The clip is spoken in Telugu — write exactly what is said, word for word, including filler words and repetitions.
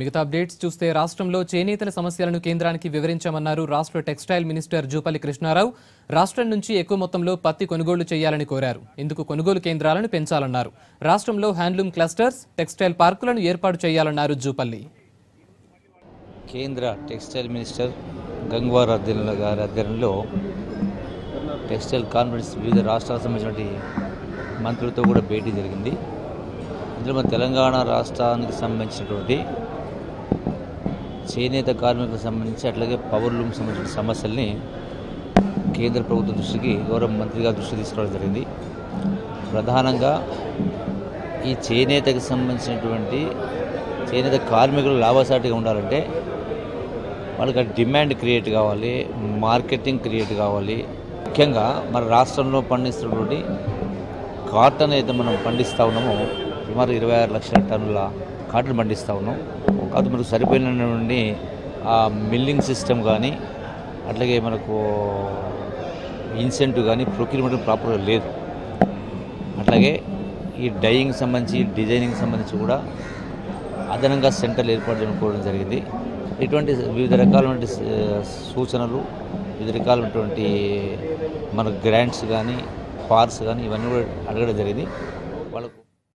మిగతా అప్డేట్స్ చూస్తే రాష్ట్రంలో చేనేతల సమస్యలను కేంద్రానికి వివరించామన్నారు రాష్ట్ర టెక్స్టైల్ మినిస్టర్ జూపల్లి కృష్ణారావు. రాష్ట్రం నుంచి ఎక్కువ మొత్తంలో పత్తి కొనుగోలు చేయాలని కోరారు. ఇందుకు కొనుగోలు కేంద్రాలను పెంచాలన్నారు. రాష్ట్రంలో హ్యాండ్లూమ్ క్లస్టర్స్, టెక్స్టైల్ పార్కులను ఏర్పాటు చేయాలన్నారు జూపల్లి. కేంద్ర టెక్స్టైల్ మినిస్టర్ గంగ్వార్ అధ్యయనంలో గారి అధ్యయనంలో టెక్స్టైల్ కాన్ఫరెన్స్ వివిధ రాష్ట్రాలకు సంబంధించినటువంటి మంత్రులతో కూడా భేటీ జరిగింది. ఇందులో మన తెలంగాణ రాష్ట్రానికి సంబంధించినటువంటి చేనేత కార్మికులకు సంబంధించి అట్లాగే పవర్ లూమ్కి సంబంధించిన సమస్యల్ని కేంద్ర ప్రభుత్వం దృష్టికి గౌరవ మంత్రిగా దృష్టి తీసుకురావడం జరిగింది. ప్రధానంగా ఈ చేనేతకు సంబంధించినటువంటి చేనేత కార్మికులు లాభసాటిగా ఉండాలంటే వాళ్ళకి డిమాండ్ క్రియేట్ కావాలి, మార్కెటింగ్ క్రియేట్ కావాలి. ముఖ్యంగా మన రాష్ట్రంలో పండిస్తున్నటువంటి కాటన్ అయితే మనం పండిస్తూ ఉన్నాము, సుమారు ఇరవై ఆరు లక్షల టన్నుల కాటన్ పండిస్తూ ఉన్నాం. అది మనకు సరిపోయినటువంటి ఆ మిల్లింగ్ సిస్టమ్ కానీ అట్లాగే మనకు ఇన్సెంటివ్ కానీ ప్రొక్యూర్మెంట్ ప్రాపర్గా లేదు. అట్లాగే ఈ డైయింగ్ సంబంధించి డిజైనింగ్ సంబంధించి కూడా అదనంగా సెంటర్లు ఏర్పాటు చేసుకోవడం జరిగింది. ఇటువంటి వివిధ రకాలైన సూచనలు, వివిధ రకాలైనటువంటి మన గ్రాంట్స్ కానీ పార్స్ కానీ ఇవన్నీ కూడా అడగడం జరిగింది.